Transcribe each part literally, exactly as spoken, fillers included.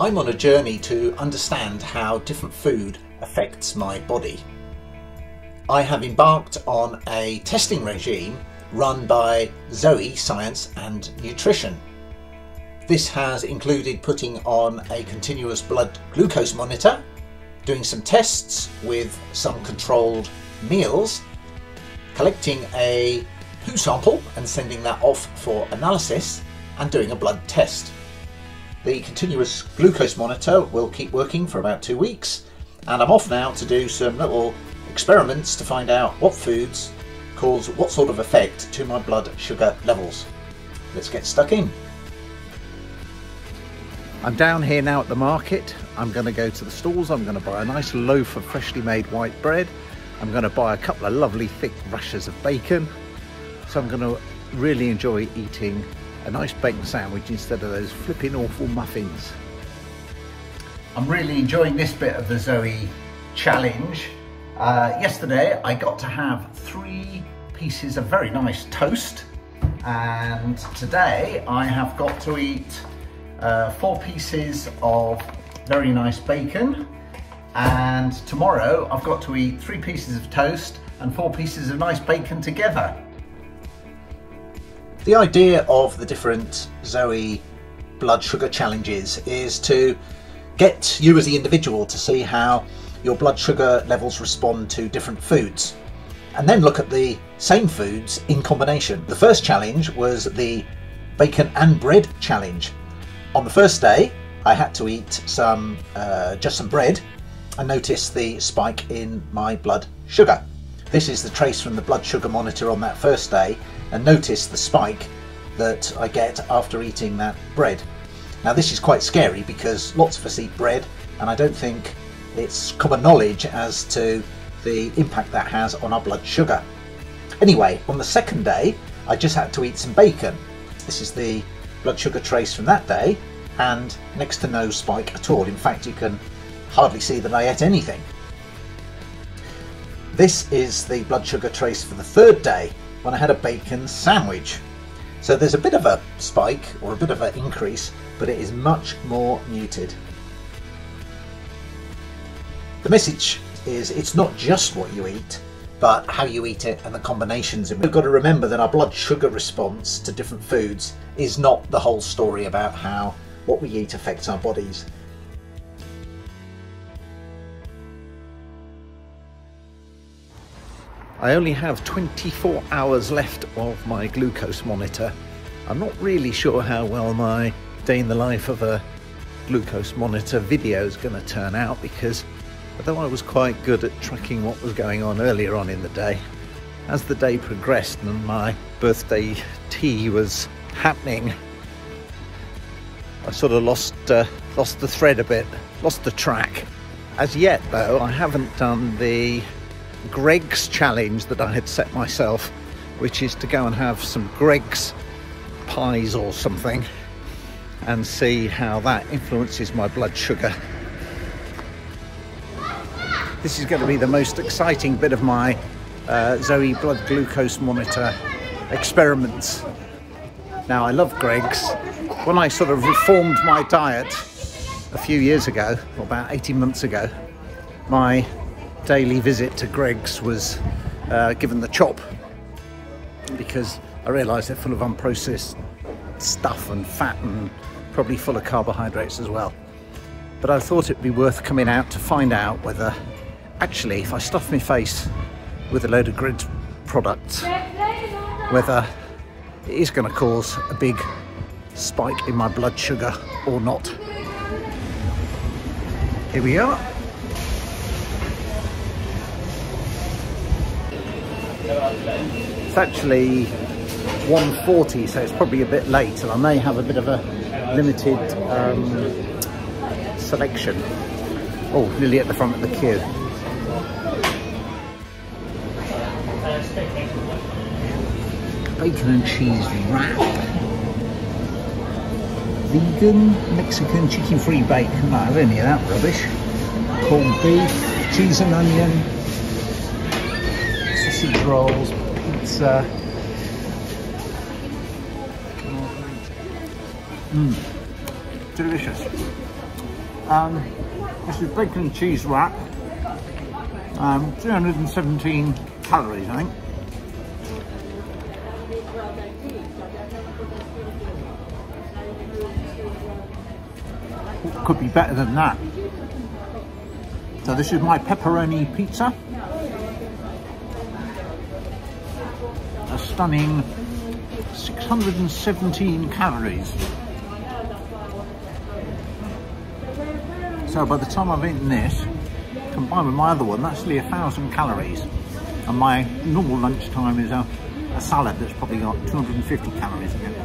I'm on a journey to understand how different food affects my body. I have embarked on a testing regime run by Zoe Science and Nutrition. This has included putting on a continuous blood glucose monitor, doing some tests with some controlled meals, collecting a poo sample and sending that off for analysis, and doing a blood test. The continuous glucose monitor will keep working for about two weeks, and I'm off now to do some little experiments to find out what foods cause what sort of effect to my blood sugar levels. Let's get stuck in. I'm down here now at the market. I'm going to go to the stalls. I'm going to buy a nice loaf of freshly made white bread. I'm going to buy a couple of lovely thick rashers of bacon. So I'm going to really enjoy eating a nice bacon sandwich instead of those flipping awful muffins. I'm really enjoying this bit of the Zoe challenge. Uh, yesterday I got to have three pieces of very nice toast, and today I have got to eat uh, four pieces of very nice bacon, and tomorrow I've got to eat three pieces of toast and four pieces of nice bacon together. The idea of the different Zoe blood sugar challenges is to get you as the individual to see how your blood sugar levels respond to different foods, and then look at the same foods in combination. The first challenge was the bacon and bread challenge. On the first day, I had to eat some, uh, just some bread and notice the spike in my blood sugar. This is the trace from the blood sugar monitor on that first day, and notice the spike that I get after eating that bread. Now this is quite scary because lots of us eat bread, and I don't think it's common knowledge as to the impact that has on our blood sugar. Anyway, on the second day, I just had to eat some bacon. This is the blood sugar trace from that day, and next to no spike at all. In fact, you can hardly see that I ate anything. This is the blood sugar trace for the third day, when I had a bacon sandwich. So there's a bit of a spike or a bit of an increase, but it is much more muted. The message is it's not just what you eat, but how you eat it and the combinations. And we've got to remember that our blood sugar response to different foods is not the whole story about how what we eat affects our bodies. I only have twenty-four hours left of my glucose monitor. I'm not really sure how well my day in the life of a glucose monitor video is going to turn out, because although I was quite good at tracking what was going on earlier on in the day, as the day progressed and my birthday tea was happening, I sort of lost, uh, lost the thread a bit, lost the track. As yet though, I haven't done the Greggs challenge that I had set myself, which is to go and have some Greggs pies or something and see how that influences my blood sugar. This is going to be the most exciting bit of my uh, Zoe blood glucose monitor experiments. Now, I love Greggs. When I sort of reformed my diet a few years ago, or about eighteen months ago, my daily visit to Greggs was uh, given the chop, because I realised they're full of unprocessed stuff and fat, and probably full of carbohydrates as well. But I thought it'd be worth coming out to find out whether actually, if I stuff my face with a load of Greggs products, whether it is going to cause a big spike in my blood sugar or not. Here we are. It's actually one forty, so it's probably a bit late, and I may have a bit of a limited um, selection. Oh, nearly at the front of the queue. Bacon and cheese wrap. Vegan Mexican chicken-free bacon. No, I don't need that rubbish. Corned beef, cheese and onion, rolls, pizza. Mm. Delicious. Um, this is bacon cheese wrap, um, three hundred seventeen calories, I think. It could be better than that. So this is my pepperoni pizza. A stunning six hundred seventeen calories. So by the time I've eaten this, combined with my other one, that's nearly a thousand calories. And my normal lunchtime is a, a salad that's probably got two hundred fifty calories in it.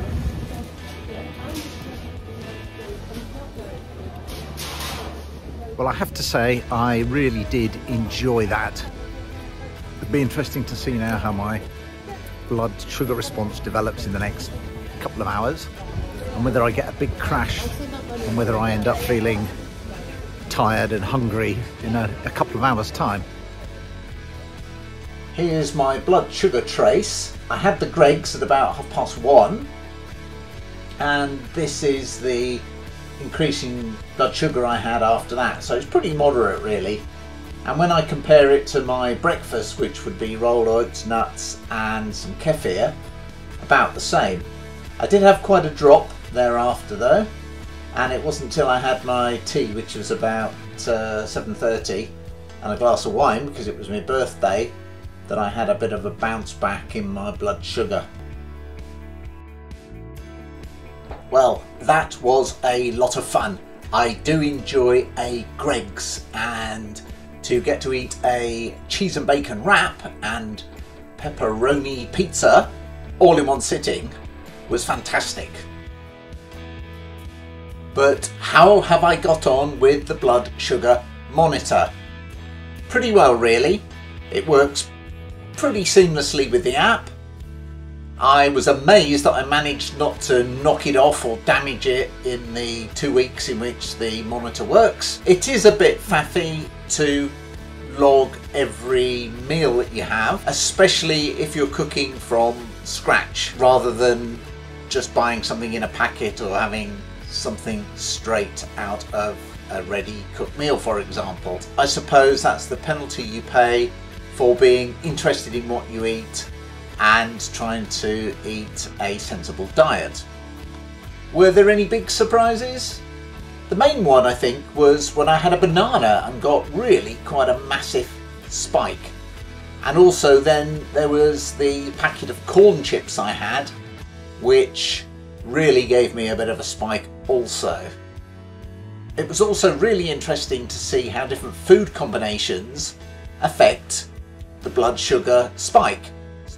Well, I have to say, I really did enjoy that. It'd be interesting to see now how my blood sugar response develops in the next couple of hours, and whether I get a big crash, and whether I end up feeling tired and hungry in a, a couple of hours time. Here's my blood sugar trace. I had the Greggs at about half past one, and this is the increasing blood sugar I had after that, so it's pretty moderate really. And when I compare it to my breakfast, which would be rolled oats, nuts and some kefir, about the same. I did have quite a drop thereafter though, and it wasn't until I had my tea, which was about uh, seven thirty, and a glass of wine because it was my birthday, that I had a bit of a bounce back in my blood sugar. Well, that was a lot of fun. I do enjoy a Greggs, and to get to eat a cheese and bacon wrap and pepperoni pizza all in one sitting was fantastic. But how have I got on with the blood sugar monitor? Pretty well really. It works pretty seamlessly with the app. I was amazed that I managed not to knock it off or damage it in the two weeks in which the monitor works. It is a bit faffy to log every meal that you have, especially if you're cooking from scratch rather than just buying something in a packet or having something straight out of a ready cooked meal, for example. I suppose that's the penalty you pay for being interested in what you eat and trying to eat a sensible diet. Were there any big surprises? The main one, I think, was when I had a banana and got really quite a massive spike. And also then there was the packet of corn chips I had, which really gave me a bit of a spike also. It was also really interesting to see how different food combinations affect the blood sugar spike.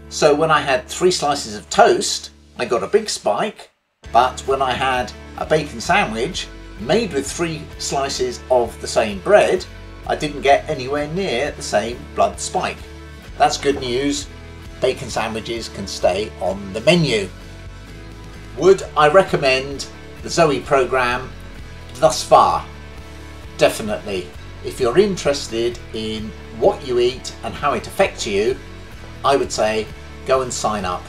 So when I had three slices of toast, I got a big spike, but when I had a bacon sandwich made with three slices of the same bread, I didn't get anywhere near the same blood spike. That's good news. Bacon sandwiches can stay on the menu. Would I recommend the Zoe program thus far? Definitely. If you're interested in what you eat and how it affects you, I would say go and sign up.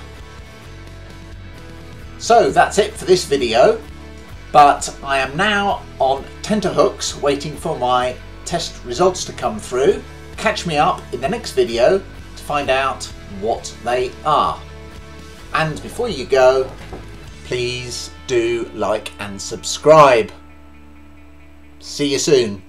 So that's it for this video, but I am now on tenterhooks waiting for my test results to come through. Catch me up in the next video to find out what they are. And before you go, please do like and subscribe. See you soon.